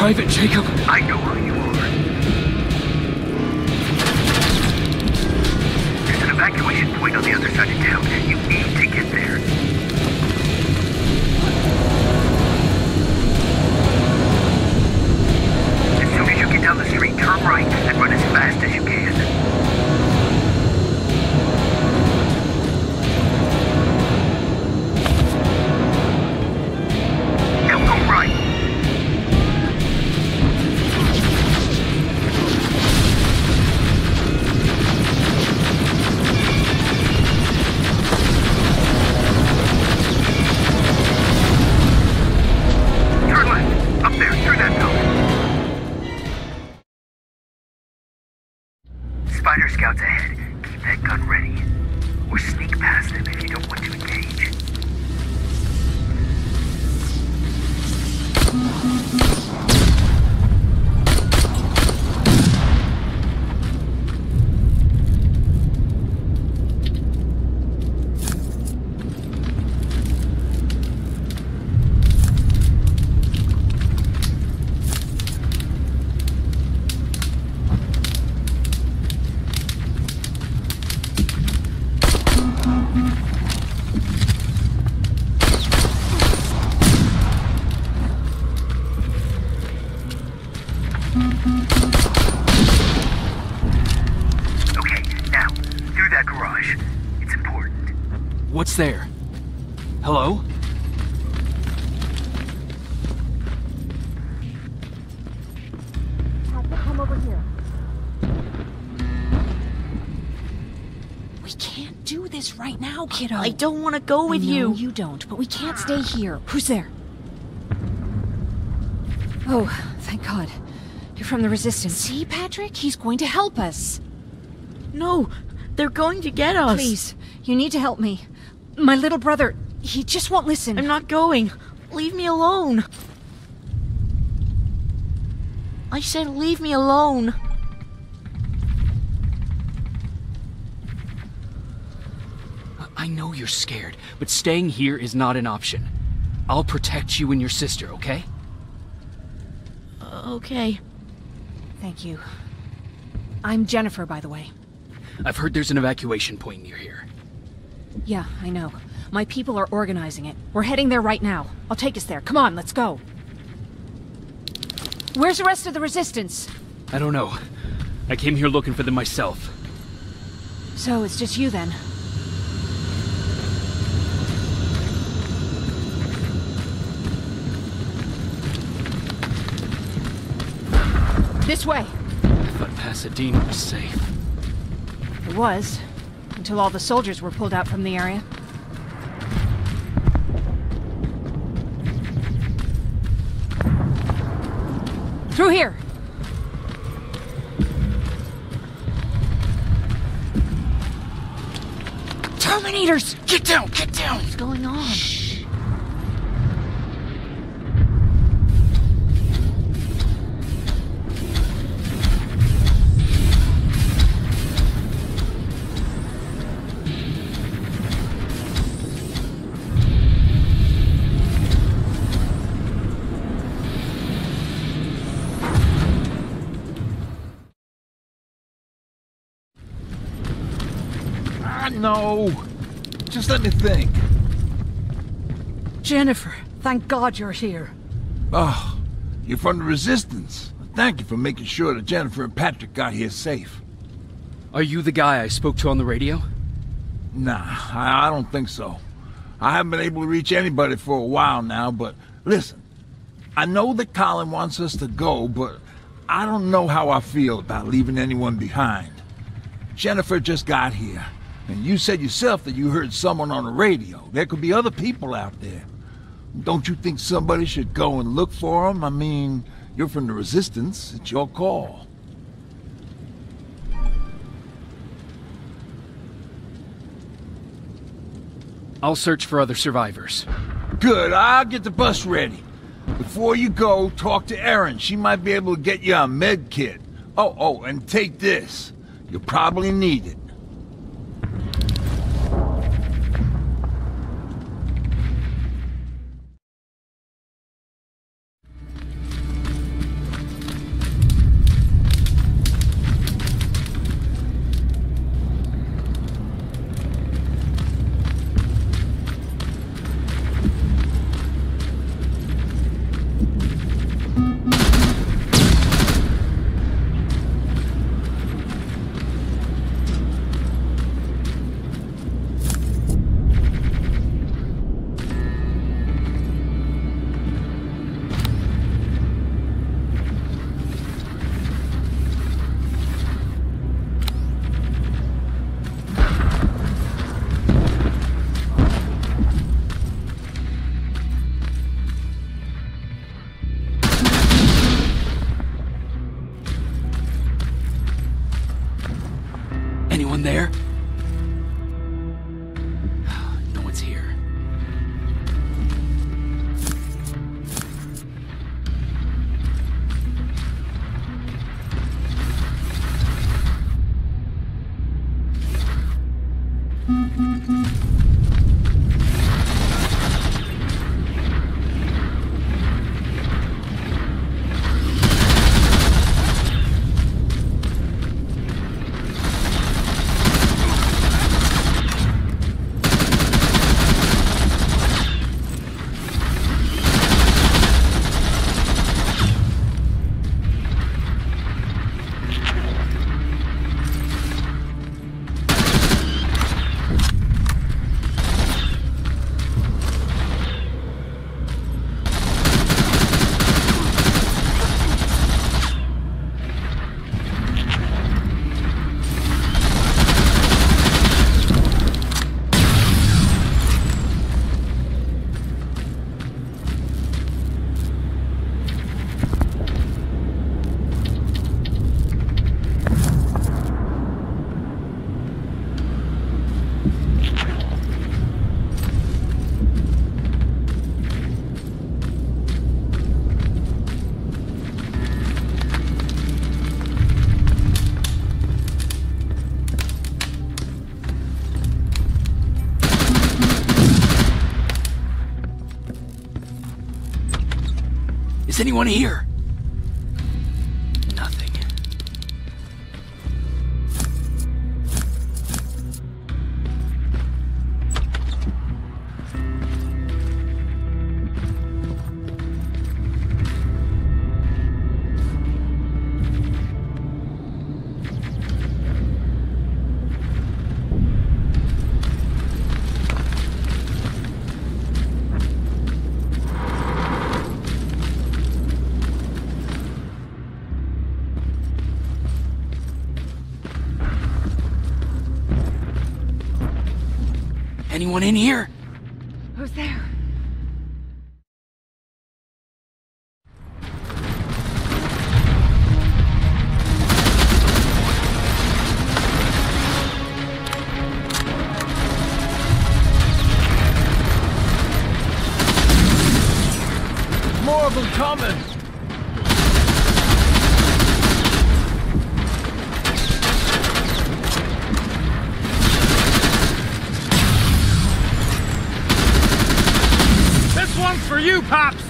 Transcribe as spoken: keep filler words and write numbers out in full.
Private Jacob. I know who you are. There's an evacuation point on the other side of town. You need to get there. As soon as you get down the street, turn right and run as fast as you can. There. Hello? Come over here. We can't do this right now, kiddo. I don't want to go with you. You don't, but we can't stay here. Who's there? Oh, thank God. You're from the Resistance. See, Patrick? He's going to help us. No, they're going to get us. Please, you need to help me. My little brother, he just won't listen. I'm not going. Leave me alone. I said leave me alone. I know you're scared, but staying here is not an option. I'll protect you and your sister, okay? Okay. Thank you. I'm Jennifer, by the way. I've heard there's an evacuation point near here. Yeah, I know. My people are organizing it. We're heading there right now. I'll take us there. Come on, let's go. Where's the rest of the Resistance? I don't know. I came here looking for them myself. So it's just you then? This way. I thought Pasadena was safe. It was. Until all the soldiers were pulled out from the area. Through here! Terminators! Get down! Get down! What's going on? Shh. No! Just let me think. Jennifer, thank God you're here. Oh, you're from the Resistance. Thank you for making sure that Jennifer and Patrick got here safe. Are you the guy I spoke to on the radio? Nah, I, I don't think so. I haven't been able to reach anybody for a while now, but listen. I know that Colin wants us to go, but I don't know how I feel about leaving anyone behind. Jennifer just got here. And you said yourself that you heard someone on the radio. There could be other people out there. Don't you think somebody should go and look for them? I mean, you're from the Resistance. It's your call. I'll search for other survivors. Good. I'll get the bus ready. Before you go, talk to Aaron. She might be able to get you a med kit. Oh, oh, and take this. You'll probably need it. Anyone there? No one's here. Is anyone here? Nothing. Anyone in here? Who's there? More of them coming! For you, Pops!